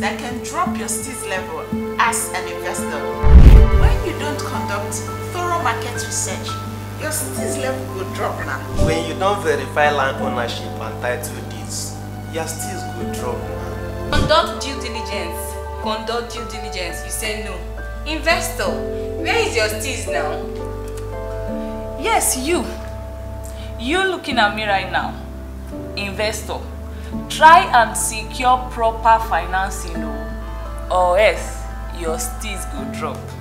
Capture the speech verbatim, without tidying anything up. that can drop your seed level as an investor. When you don't conduct thorough market research, your seed level will drop now. When you don't verify land ownership and title deeds, your seeds will drop now. Conduct due diligence. Conduct due diligence. You say no. Investor, where is your seeds now? Yes, you. You looking at me right now. Investor, try and secure proper financing, or else your steez go drop.